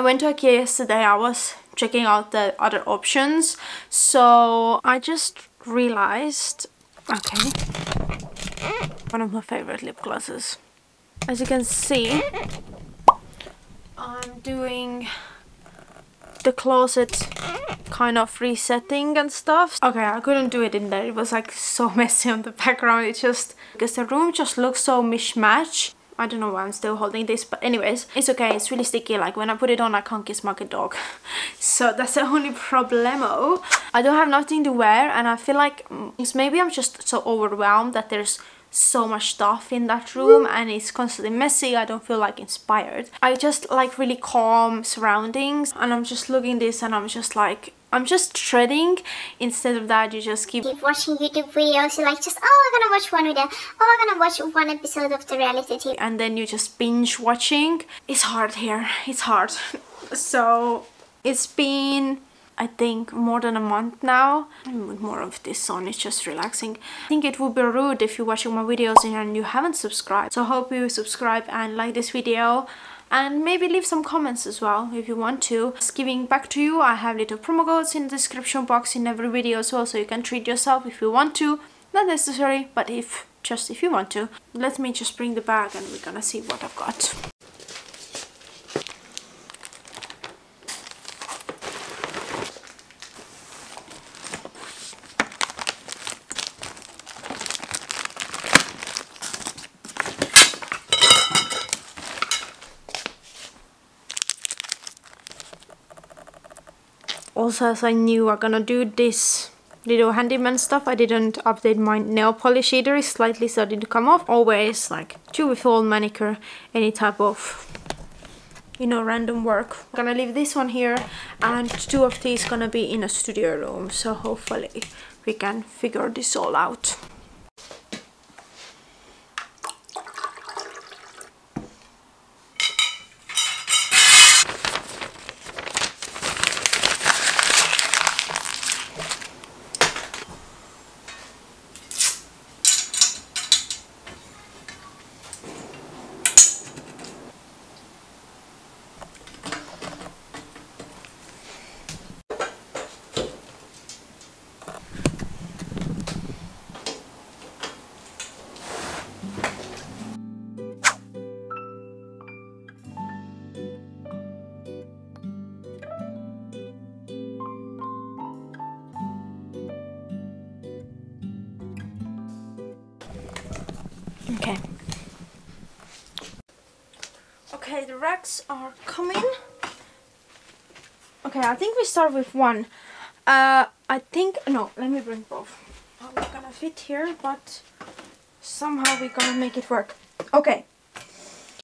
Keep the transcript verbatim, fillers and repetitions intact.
I went to IKEA yesterday. I was checking out the other options, so I just realized, okay, one of my favorite lip glosses. As you can see, I'm doing the closet kind of resetting and stuff. Okay, I couldn't do it in there. It was like so messy on the background. It just, because the room just looks so mishmash. I don't know why I'm still holding this, but anyways, it's okay. It's really sticky. Like when I put it on, I can't kiss my dog. So that's the only problemo. I don't have nothing to wear, and I feel like it's maybe I'm just so overwhelmed that there's so much stuff in that room and it's constantly messy. I don't feel like inspired. I just like really calm surroundings, and I'm just looking at this and I'm just like, I'm just treading. Instead of that, you just keep, keep watching YouTube videos. You're like, just, oh, I'm gonna watch one with them. Oh, I'm gonna watch one episode of the reality T V. And then you just binge watching. It's hard here. It's hard. So it's been, I think, more than a month now. And with more of this on, it's just relaxing. I think it would be rude if you're watching my videos and you haven't subscribed. So I hope you subscribe and like this video. And maybe leave some comments as well if you want to. Just giving back to you, I have little promo codes in the description box in every video as well, so you can treat yourself if you want to. Not necessary, but if just if you want to. Let me just bring the bag and we're gonna see what I've got. Also, as I knew I'm gonna do this little handyman stuff, I didn't update my nail polish either slightly, so it didn't come off. Always like do with all manicure, any type of, you know, random work. I'm gonna leave this one here, and two of these gonna be in a studio room, so hopefully we can figure this all out. Okay. Okay, the racks are coming. Okay, I think we start with one. Uh, I think, no, let me bring both. I'm not gonna fit here, but somehow we're gonna make it work. Okay,